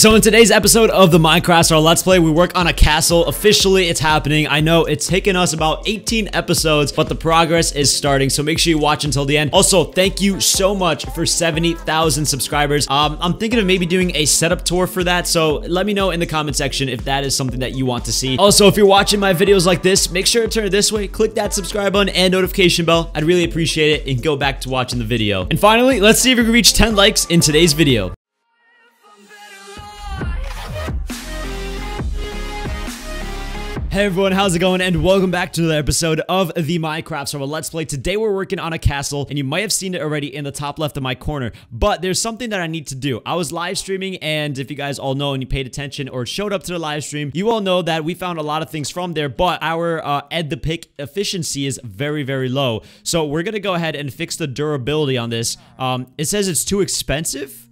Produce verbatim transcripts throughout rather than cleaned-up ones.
So in today's episode of the Minecraft, our Let's Play, we work on a castle. Officially, it's happening. I know it's taken us about eighteen episodes, but the progress is starting, so make sure you watch until the end. Also, thank you so much for seventy thousand subscribers. Um, I'm thinking of maybe doing a setup tour for that, so let me know in the comment section if that is something that you want to see. Also, if you're watching my videos like this, make sure to turn it this way, click that subscribe button and notification bell. I'd really appreciate it and go back to watching the video. And finally, let's see if we can reach ten likes in today's video. Hey everyone, how's it going? And welcome back to another episode of the Minecraft Survival Let's Play. Today we're working on a castle, and you might have seen it already in the top left of my corner, but there's something that I need to do. I was live streaming, and if you guys all know and you paid attention or showed up to the live stream, you all know that we found a lot of things from there, but our uh, Ed the Pick efficiency is very, very low. So we're gonna go ahead and fix the durability on this. Um, it says it's too expensive.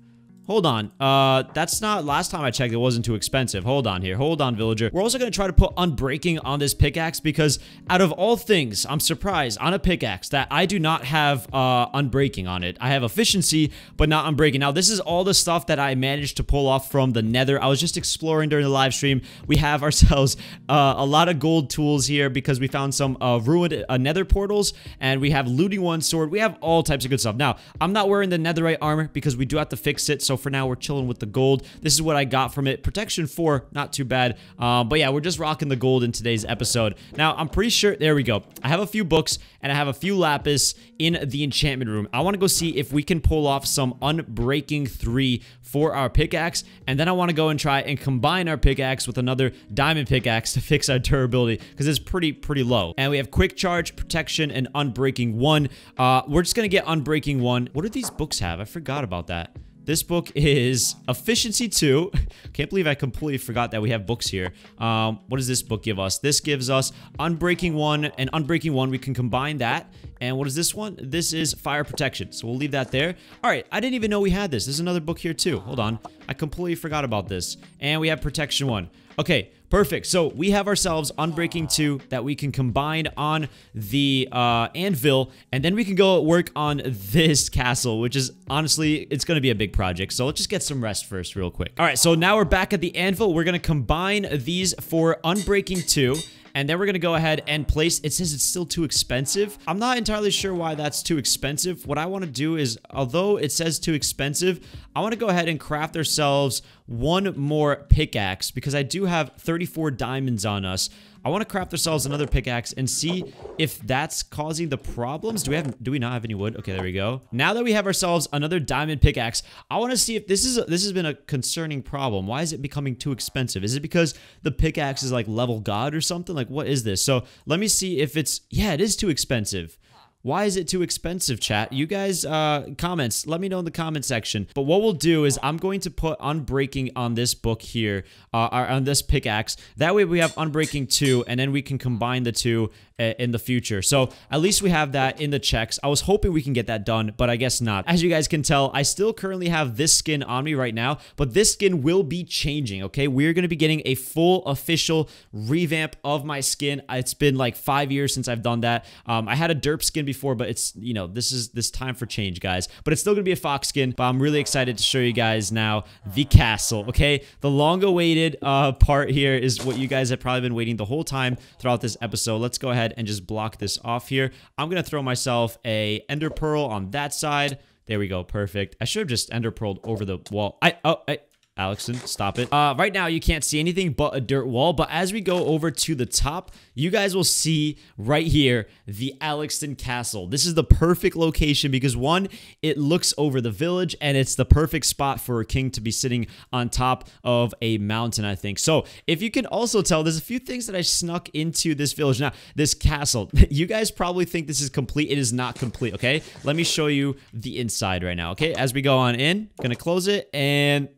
Hold on, uh, that's not, last time I checked, it wasn't too expensive. Hold on here, hold on, villager. We're also gonna try to put unbreaking on this pickaxe because out of all things, I'm surprised on a pickaxe that I do not have uh, unbreaking on it. I have efficiency, but not unbreaking. Now, this is all the stuff that I managed to pull off from the nether. I was just exploring during the live stream. We have ourselves uh, a lot of gold tools here because we found some uh, ruined uh, nether portals, and we have looting one sword. We have all types of good stuff. Now, I'm not wearing the netherite armor because we do have to fix it, so for now, we're chilling with the gold. This is what I got from it. Protection four, not too bad. Um, but yeah, we're just rocking the gold in today's episode. Now, I'm pretty sure, there we go. I have a few books and I have a few lapis in the enchantment room. I want to go see if we can pull off some unbreaking three for our pickaxe. And then I want to go and try and combine our pickaxe with another diamond pickaxe to fix our durability because it's pretty, pretty low. And we have quick charge, protection, and unbreaking one. Uh, we're just going to get unbreaking one. What do these books have? I forgot about that. This book is Efficiency two. Can't believe I completely forgot that we have books here. Um, what does this book give us? This gives us Unbreaking one and Unbreaking one. We can combine that. And what is this one? This is Fire Protection. So we'll leave that there. All right. I didn't even know we had this. There's another book here too. Hold on. I completely forgot about this. And we have Protection one. Okay. Perfect. So we have ourselves Unbreaking two that we can combine on the uh, anvil, and then we can go work on this castle, which is honestly, it's going to be a big project. So let's just get some rest first real quick. All right. So now we're back at the anvil. We're going to combine these for Unbreaking two. And then we're going to go ahead and place, it says it's still too expensive. I'm not entirely sure why that's too expensive. What I want to do is, although it says too expensive, I want to go ahead and craft ourselves one more pickaxe because I do have thirty-four diamonds on us. I want to craft ourselves another pickaxe and see if that's causing the problems. Do we have, do we not have any wood? Okay, there we go. Now that we have ourselves another diamond pickaxe, I want to see if this is, a, this has been a concerning problem. Why is it becoming too expensive? Is it because the pickaxe is like level god or something? Like what is this? So let me see if it's, yeah, it is too expensive. Why is it too expensive, chat? You guys, uh, comments, let me know in the comment section. But what we'll do is I'm going to put Unbreaking on this book here, uh, on this pickaxe. That way we have Unbreaking two, and then we can combine the two in the future. So at least we have that in the checks. I was hoping we can get that done, but I guess not. As you guys can tell, I still currently have this skin on me right now, but this skin will be changing, okay? We're going to be getting a full official revamp of my skin. It's been like five years since I've done that. Um, I had a derp skin before, but it's, you know, this is this time for change, guys. But it's still going to be a fox skin, but I'm really excited to show you guys now the castle, okay? The long-awaited uh, part here is what you guys have probably been waiting the whole time throughout this episode. Let's go ahead and just block this off here. I'm gonna throw myself a ender pearl on that side. There we go, perfect. I should have just ender pearled over the wall. I oh I Alxton, stop it. Uh, right now, you can't see anything but a dirt wall, but as we go over to the top, you guys will see right here the Alxton Castle. This is the perfect location because, one, it looks over the village, and it's the perfect spot for a king to be sitting on top of a mountain, I think. So, if you can also tell, there's a few things that I snuck into this village. Now, this castle, you guys probably think this is complete. It is not complete, okay? Let me show you the inside right now, okay? As we go on in, gonna close it, and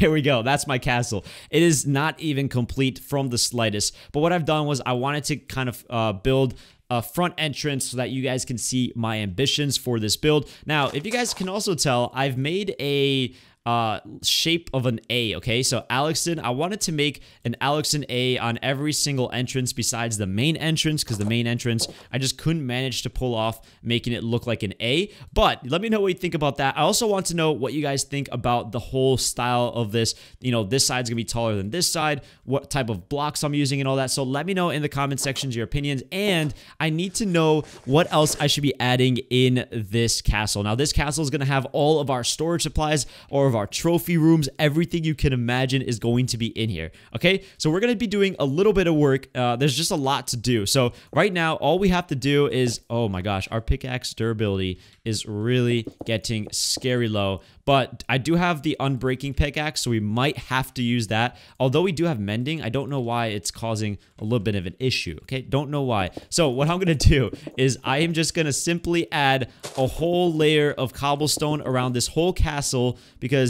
there we go. That's my castle. It is not even complete from the slightest. But what I've done was I wanted to kind of uh, build a front entrance so that you guys can see my ambitions for this build. Now, if you guys can also tell, I've made a uh, shape of an A, okay? So Alxton, I wanted to make an Alxton A on every single entrance besides the main entrance, because the main entrance, I just couldn't manage to pull off making it look like an A. But let me know what you think about that. I also want to know what you guys think about the whole style of this. You know, this side's gonna be taller than this side, what type of blocks I'm using and all that. So let me know in the comment sections your opinions, and I need to know what else I should be adding in this castle. Now, this castle is gonna have all of our storage supplies, or our trophy rooms, everything you can imagine is going to be in here, okay? So we're going to be doing a little bit of work. Uh, there's just a lot to do. So right now, all we have to do is, oh my gosh, our pickaxe durability is really getting scary low, but I do have the unbreaking pickaxe, so we might have to use that. Although we do have mending, I don't know why it's causing a little bit of an issue, okay? Don't know why. So what I'm going to do is I am just going to simply add a whole layer of cobblestone around this whole castle, because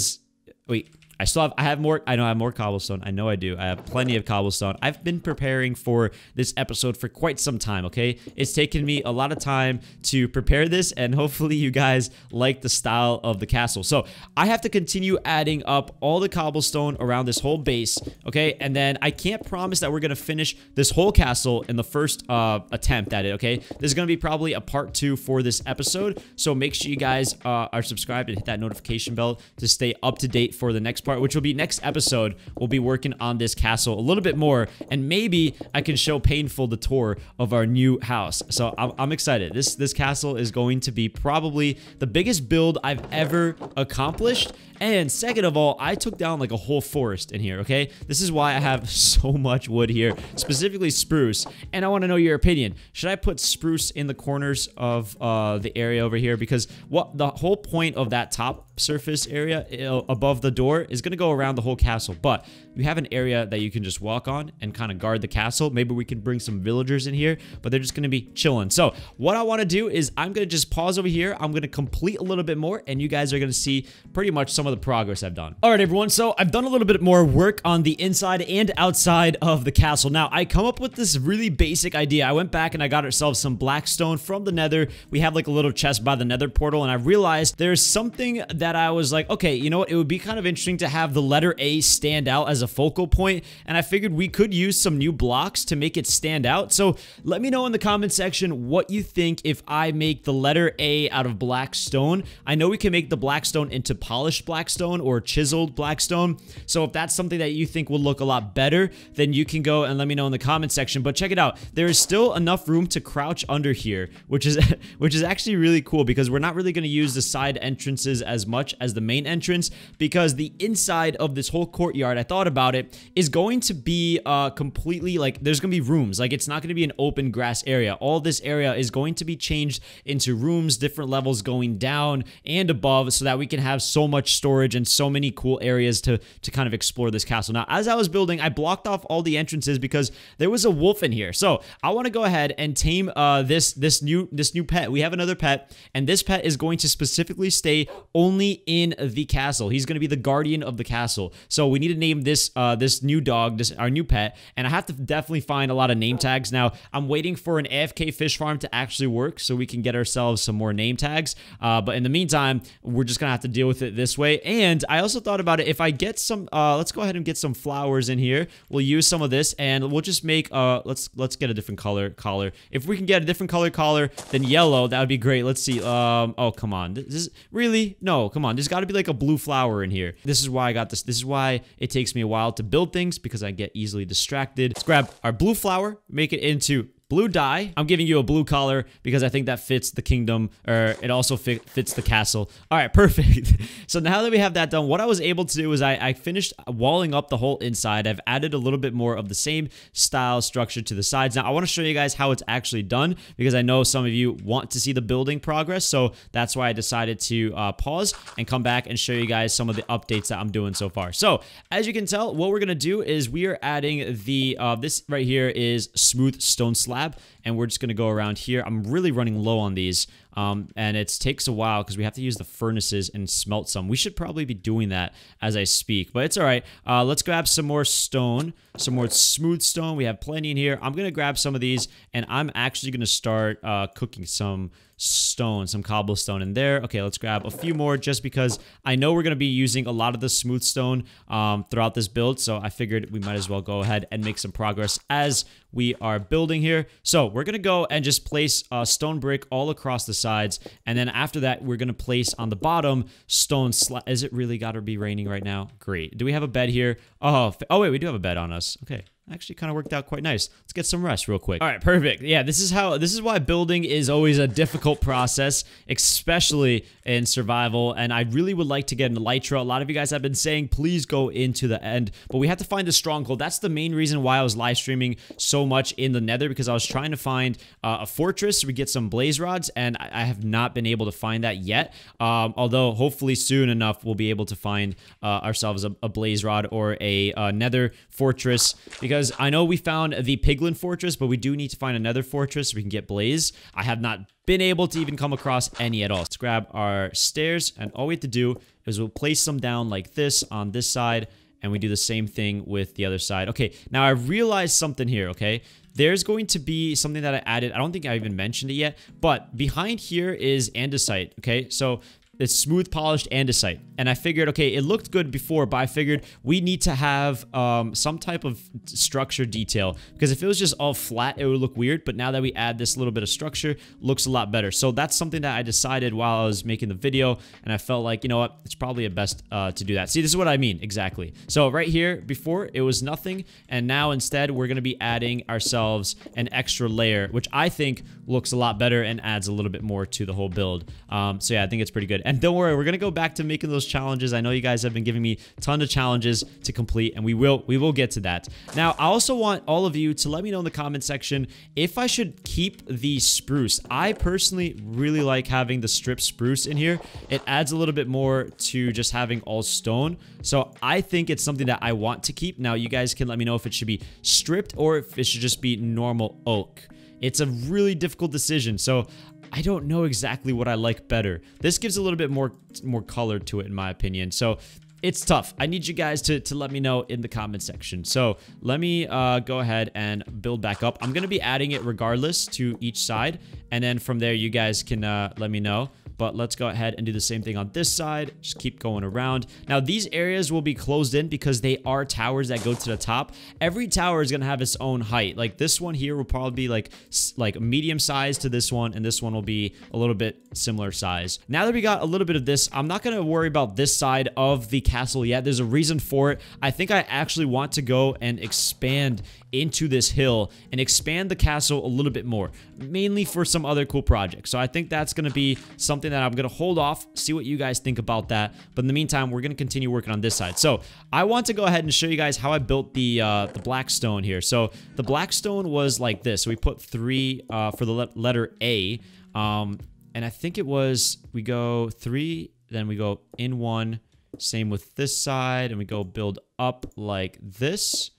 wait, I still have, I have more, I know I have more cobblestone. I know I do. I have plenty of cobblestone. I've been preparing for this episode for quite some time, okay? It's taken me a lot of time to prepare this, and hopefully you guys like the style of the castle. So I have to continue adding up all the cobblestone around this whole base, okay? And then I can't promise that we're going to finish this whole castle in the first uh, attempt at it, okay? There's going to be probably a part two for this episode, so make sure you guys uh, are subscribed and hit that notification bell to stay up to date for the next part, which will be next episode. We'll be working on this castle a little bit more, and maybe I can show Painful the tour of our new house. So I'm, I'm excited. This this castle is going to be probably the biggest build I've ever accomplished. And second of all, I took down like a whole forest in here, okay? This is why I have so much wood here, specifically spruce. And I want to know your opinion. Should I put spruce in the corners of uh, the area over here? Because what the whole point of that top surface area above the door is going to go around the whole castle. But you have an area that you can just walk on and kind of guard the castle. Maybe we can bring some villagers in here, but they're just going to be chilling. So what I want to do is I'm going to just pause over here. I'm going to complete a little bit more, and you guys are going to see pretty much some of the progress I've done. All right, everyone. So I've done a little bit more work on the inside and outside of the castle. Now, I come up with this really basic idea. I went back and I got ourselves some black stone from the nether. We have like a little chest by the nether portal, and I realized there's something that I was like, okay, you know what? It would be kind of interesting to have the letter A stand out as a focal point, and I figured we could use some new blocks to make it stand out. So let me know in the comment section what you think if I make the letter A out of black stone. I know we can make the black stone into polished black Blackstone or chiseled blackstone. So if that's something that you think will look a lot better, then you can go and let me know in the comment section. But check it out. There is still enough room to crouch under here, which is which is actually really cool, because we're not really going to use the side entrances as much as the main entrance, because the inside of this whole courtyard, I thought about it, is going to be uh, completely like, there's going to be rooms. Like, it's not going to be an open grass area. All this area is going to be changed into rooms, different levels going down and above, so that we can have so much storage Storage and so many cool areas to to kind of explore this castle. Now, as I was building, I blocked off all the entrances because there was a wolf in here. So I want to go ahead and tame uh, this this new this new pet. We have another pet, and this pet is going to specifically stay only in the castle. He's going to be the guardian of the castle. So we need to name this uh, this new dog, this our new pet, and I have to definitely find a lot of name tags. Now, I'm waiting for an A F K fish farm to actually work so we can get ourselves some more name tags. Uh, but in the meantime, we're just gonna have to deal with it this way. And I also thought about it, if I get some, uh, let's go ahead and get some flowers in here. We'll use some of this, and we'll just make, uh, let's let's get a different color collar. If we can get a different color collar than yellow, that would be great. Let's see. Um, oh, come on. This is, really? No, come on. There's got to be like a blue flower in here. This is why I got this. This is why it takes me a while to build things, because I get easily distracted. Let's grab our blue flower, make it into blue dye. I'm giving you a blue collar because I think that fits the kingdom, or it also fit, fits the castle. All right, perfect. So now that we have that done, what I was able to do is I, I finished walling up the whole inside. I've added a little bit more of the same style structure to the sides. Now, I want to show you guys how it's actually done, because I know some of you want to see the building progress. So that's why I decided to uh, pause and come back and show you guys some of the updates that I'm doing so far. So as you can tell, what we're going to do is we are adding the, uh, this right here is smooth stone slab. And we're just going to go around here. I'm really running low on these. Um, and it takes a while because we have to use the furnaces and smelt some. We should probably be doing that as I speak, but it's all right. Uh, let's grab some more stone, some more smooth stone. We have plenty in here. I'm going to grab some of these, and I'm actually going to start uh, cooking some stone, some cobblestone in there. Okay, let's grab a few more just because I know we're going to be using a lot of the smooth stone um, throughout this build, so I figured we might as well go ahead and make some progress as we are building here. So we're going to go and just place a stone brick all across the sides, and then after that, we're going to place on the bottom stone sla- Is it really got to be raining right now? Great. Do we have a bed here? Oh, oh wait, we do have a bed on us. Okay. Actually kind of worked out quite nice. Let's get some rest real quick. All right, perfect. Yeah, this is how this is why building is always a difficult process, especially in survival, and I really would like to get an elytra. A lot of you guys have been saying, please go into the end, but we have to find the stronghold. That's the main reason why I was live streaming so much in the nether, because I was trying to find uh, a fortress. We get some blaze rods, and I, I have not been able to find that yet, um, although hopefully soon enough we'll be able to find uh, ourselves a, a blaze rod or a uh, nether fortress, because I know we found the Piglin Fortress, but we do need to find another fortress so we can get blaze. I have not been able to even come across any at all. Let's grab our stairs, and all we have to do is we'll place them down like this on this side, and we do the same thing with the other side. Okay, now I realized something here, okay? There's going to be something that I added. I don't think I even mentioned it yet, but behind here is andesite, okay? So it's smooth polished andesite, and I figured, okay, it looked good before, but I figured we need to have um, some type of structure detail, because if it was just all flat, it would look weird, but now that we add this little bit of structure, it looks a lot better. So that's something that I decided while I was making the video, and I felt like, you know what, it's probably best uh, to do that. See, this is what I mean, exactly. So right here, before, it was nothing, and now instead, we're going to be adding ourselves an extra layer, which I think looks a lot better and adds a little bit more to the whole build. Um, so yeah, I think it's pretty good. And don't worry, we're gonna go back to making those challenges. I know you guys have been giving me a ton of challenges to complete, and we will we will get to that. Now, I also want all of you to let me know in the comment section if I should keep the spruce. I personally really like having the strip spruce in here. It adds a little bit more to just having all stone. So I think it's something that I want to keep. Now, you guys can let me know if it should be stripped or if it should just be normal oak. It's a really difficult decision. So I don't know exactly what I like better. This gives a little bit more more color to it, in my opinion. So it's tough. I need you guys to, to let me know in the comment section. So let me uh, go ahead and build back up. I'm going to be adding it regardless to each side. And then from there, you guys can uh, let me know. But let's go ahead and do the same thing on this side. Just keep going around. Now, these areas will be closed in because they are towers that go to the top. Every tower is going to have its own height. Like this one here will probably be like, like medium size to this one. And this one will be a little bit similar size. Now that we got a little bit of this, I'm not going to worry about this side of the castle yet. There's a reason for it. I think I actually want to go and expand into this hill and expand the castle a little bit more, mainly for some other cool projects. So I think that's going to be something that I'm going to hold off, see what you guys think about that. But in the meantime, we're going to continue working on this side. So I want to go ahead and show you guys how I built the uh, the black stone here. So the black stone was like this. So we put three uh, for the le letter A. Um, and I think it was, we go three, then we go in one. Same with this side. And we go build up like this.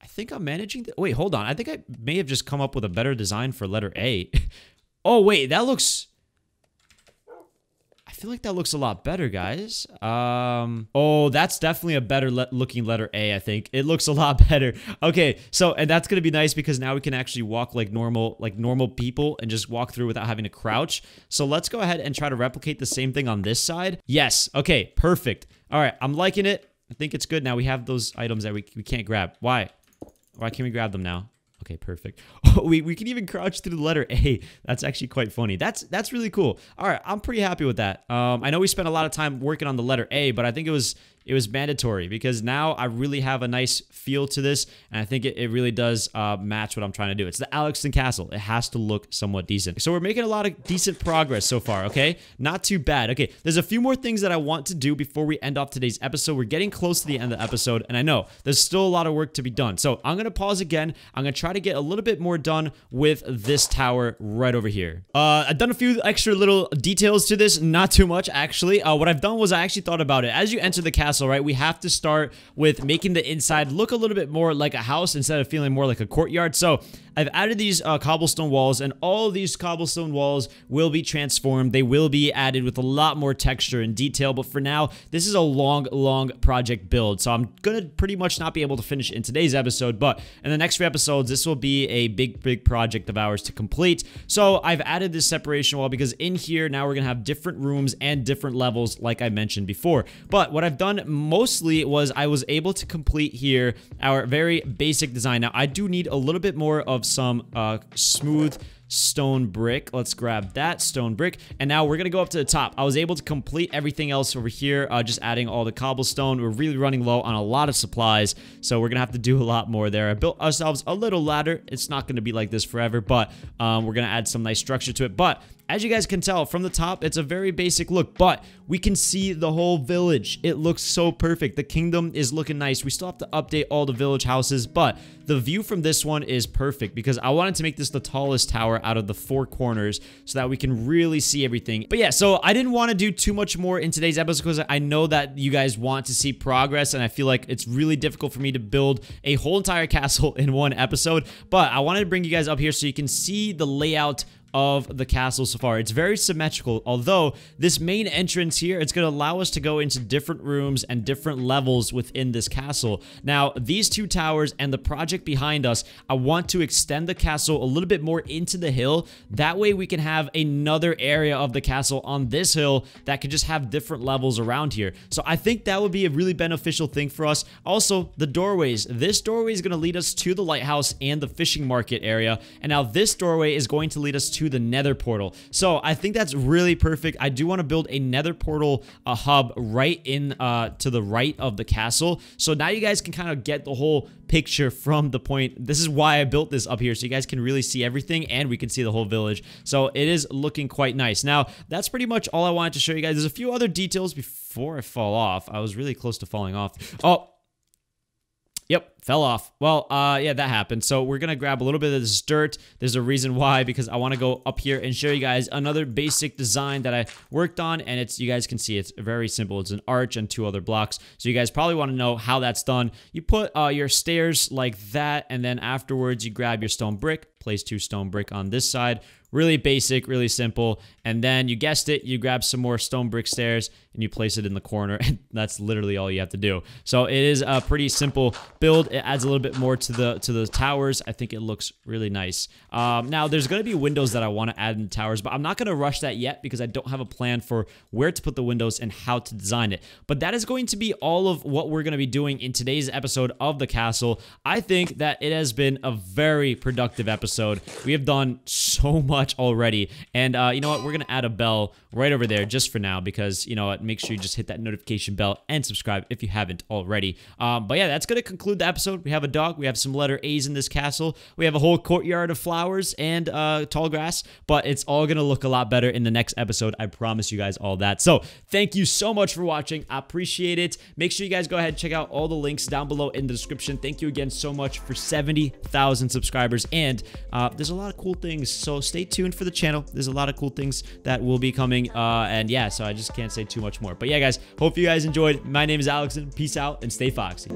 I think I'm managing. The wait, hold on. I think I may have just come up with a better design for letter A. Oh, wait, that looks... I feel like that looks a lot better, guys. Um, oh, that's definitely a better le looking letter A, I think. It looks a lot better. Okay, so, and that's going to be nice because now we can actually walk like normal, like normal people and just walk through without having to crouch. So let's go ahead and try to replicate the same thing on this side. Yes, okay, perfect. All right, I'm liking it. I think it's good. Now we have those items that we, we can't grab. Why? Why can't we grab them now? Okay, perfect. Oh, we, we can even crouch through the letter A. That's actually quite funny. That's that's really cool. All right, I'm pretty happy with that. Um, I know we spent a lot of time working on the letter A, but I think it was it was mandatory because now I really have a nice feel to this, and I think it, it really does uh, match what I'm trying to do. It's the Alxton Castle. It has to look somewhat decent. So we're making a lot of decent progress so far, okay? Not too bad. Okay, there's a few more things that I want to do before we end off today's episode. We're getting close to the end of the episode, and I know there's still a lot of work to be done. So I'm going to pause again. I'm going to try to get a little bit more done with this tower right over here. Uh, I've done a few extra little details to this. Not too much, actually. Uh, what I've done was I actually thought about it. As you enter the castle, castle, right? We have to start with making the inside look a little bit more like a house instead of feeling more like a courtyard. So I've added these uh, cobblestone walls, and all of these cobblestone walls will be transformed. They will be added with a lot more texture and detail, but for now, this is a long, long project build. So I'm gonna pretty much not be able to finish in today's episode, but in the next few episodes, this will be a big, big project of ours to complete. So I've added this separation wall because in here, now we're gonna have different rooms and different levels like I mentioned before. But what I've done mostly was I was able to complete here our very basic design. Now, I do need a little bit more of some uh, smooth stone brick. Let's grab that stone brick, and now we're gonna go up to the top. I was able to complete everything else over here, uh, just adding all the cobblestone. We're really running low on a lot of supplies, so we're gonna have to do a lot more there. I built ourselves a little ladder. It's not gonna be like this forever, but um, we're gonna add some nice structure to it. But as you guys can tell from the top, it's a very basic look, but we can see the whole village. It looks so perfect. The kingdom is looking nice. We still have to update all the village houses, but the view from this one is perfect because I wanted to make this the tallest tower out of the four corners so that we can really see everything. But yeah, so I didn't want to do too much more in today's episode because I know that you guys want to see progress, and I feel like it's really difficult for me to build a whole entire castle in one episode, but I wanted to bring you guys up here so you can see the layout of the castle so far. It's very symmetrical, although this main entrance here, it's gonna allow us to go into different rooms and different levels within this castle. Now, these two towers and the project behind us, I want to extend the castle a little bit more into the hill. That way we can have another area of the castle on this hill that could just have different levels around here. So I think that would be a really beneficial thing for us. Also, the doorways. This doorway is gonna lead us to the lighthouse and the fishing market area. And now this doorway is going to lead us to the nether portal. So I think that's really perfect. I do want to build a nether portal a hub right in uh, to the right of the castle. So now you guys can kind of get the whole picture from the point. This is why I built this up here, so you guys can really see everything and we can see the whole village. So it is looking quite nice. Now, that's pretty much all I wanted to show you guys. There's a few other details before I fall off. I was really close to falling off. Oh, yep, fell off. Well, uh, yeah, that happened. So we're gonna grab a little bit of this dirt. There's a reason why, because I wanna go up here and show you guys another basic design that I worked on, and it's, you guys can see it's very simple. It's an arch and two other blocks. So you guys probably wanna know how that's done. You put uh, your stairs like that, and then afterwards you grab your stone brick, place two stone brick on this side. Really basic, really simple. And then you guessed it, you grab some more stone brick stairs and you place it in the corner, and that's literally all you have to do. So it is a pretty simple build. It adds a little bit more to the to the towers. I think it looks really nice. Um, now there's gonna be windows that I wanna add in the towers, but I'm not gonna rush that yet because I don't have a plan for where to put the windows and how to design it. But that is going to be all of what we're gonna be doing in today's episode of the castle. I think that it has been a very productive episode. We have done so much already, and uh, you know what, we're gonna add a bell right over there just for now because, you know what, make sure you just hit that notification bell and subscribe if you haven't already. Um, but yeah, that's gonna conclude the episode. We have a dog, we have some letter A's in this castle, we have a whole courtyard of flowers and uh, tall grass, but it's all gonna look a lot better in the next episode. I promise you guys all that. So thank you so much for watching. I appreciate it. Make sure you guys go ahead and check out all the links down below in the description. Thank you again so much for seventy thousand subscribers, and uh, there's a lot of cool things, so stay tuned for the channel. There's a lot of cool things that will be coming, uh and yeah, so I just can't say too much more. But yeah guys, hope you guys enjoyed. My name is Alxton, peace out and stay foxy.